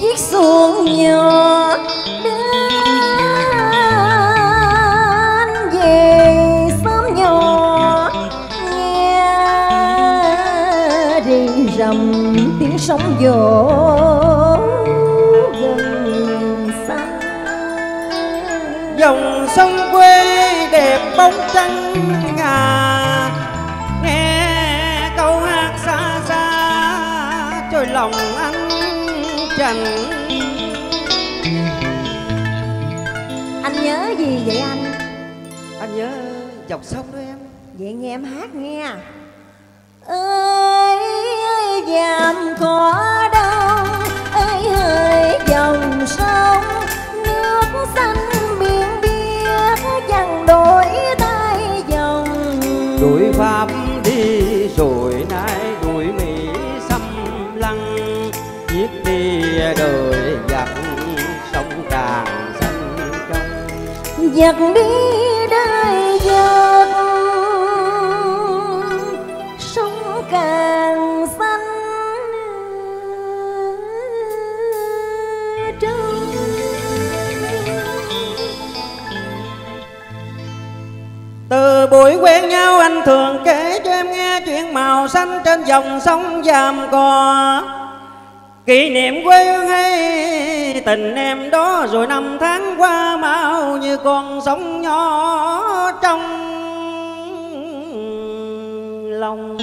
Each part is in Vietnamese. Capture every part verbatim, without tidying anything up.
chiếc xuồng nhỏ đến về xóm nhỏ, nghe rì rầm tiếng sóng vỗ gần xa. Dòng sông quê đẹp bóng trăng ngà, nghe câu hát xa xa trôi lòng anh trần. Anh nhớ gì vậy anh? Anh nhớ dòng sông đó em. Vậy nghe em hát nghe. Ơi vàm cỏ đông, ơi hỡi dòng sông, nước xanh biển biếc chẳng đổi tay dòng. Đuổi Pháp đi rồi nay đuổi Mỹ xâm lăng, giết đi đời giặc sông tràn xanh trong. Giặc đi đời giặc sông càng xanh trong. Từ buổi quen nhau anh thường kể cho em nghe chuyện màu xanh trên dòng sông Vàm Cỏ, kỷ niệm quê hương hay tình em đó. Rồi năm tháng qua mau như con sóng nhỏ trong lòng.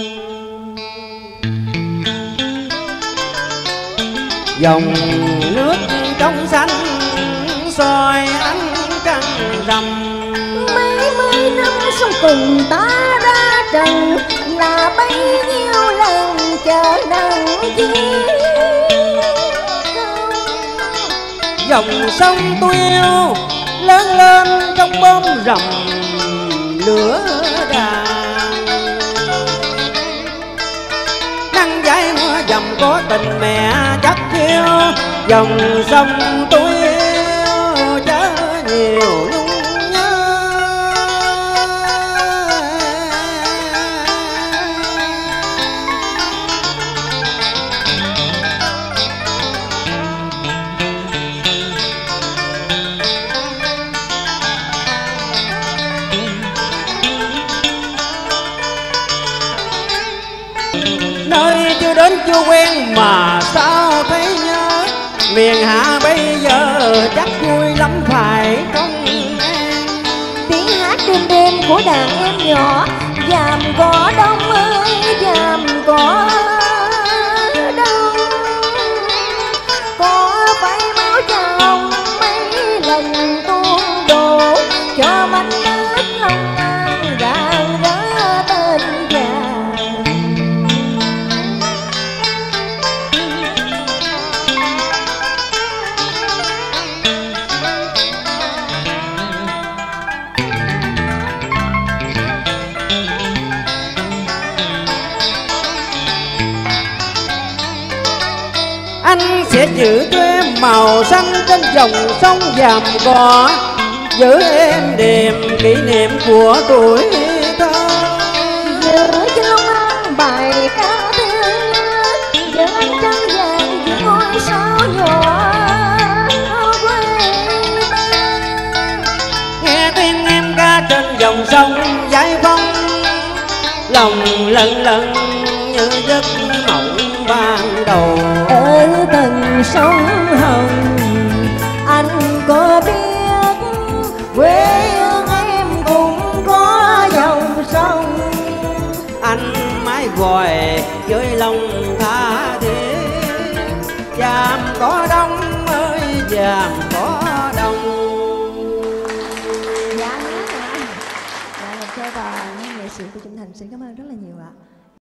Dòng nước trong xanh soi ánh trăng rằm, mấy mươi năm sông cùng ta ra trần, là bấy nhiêu lần chờ nắng chiều. Dòng sông tôi yêu lớn lên trong bom rầm lửa đạn, nắng dãi mưa dầm có tình mẹ chắc yêu. Dòng sông tôi yêu chớ nhiều nhung nhớ, chưa quen mà sao thấy nhớ. Miền Hạ bây giờ chắc vui lắm phải không? Tiếng hát đêm đêm của đàn em nhỏ, vàm cỏ đông ơi vàm cỏ đông, có phải máu chồng mấy lần tuôn đổ cho mảnh đất lòng an rạng rỡ tên nhà. Anh sẽ giữ cho em màu xanh trên dòng sông Vàm Cỏ, giữ em đẹp kỷ niệm của tuổi thơ. Giữ cho lòng anh bài ca thương, giữ anh trăng vàng giữ ngôi sao nhỏ quê ta. Nghe tiếng em ca trên dòng sông Giải Phóng, lòng lận lận như giấc mộng ban đầu. Ở tầng sông Hồng anh có biết quê hương em cũng có dòng sông. Anh mãi gọi dưới lòng tha thiết, vàm cỏ đông ơi vàm cỏ đông. Dạ, anh hát nha. Dạ, một chơi và nghệ sĩ của Trịnh Thành xin cảm ơn rất là nhiều ạ.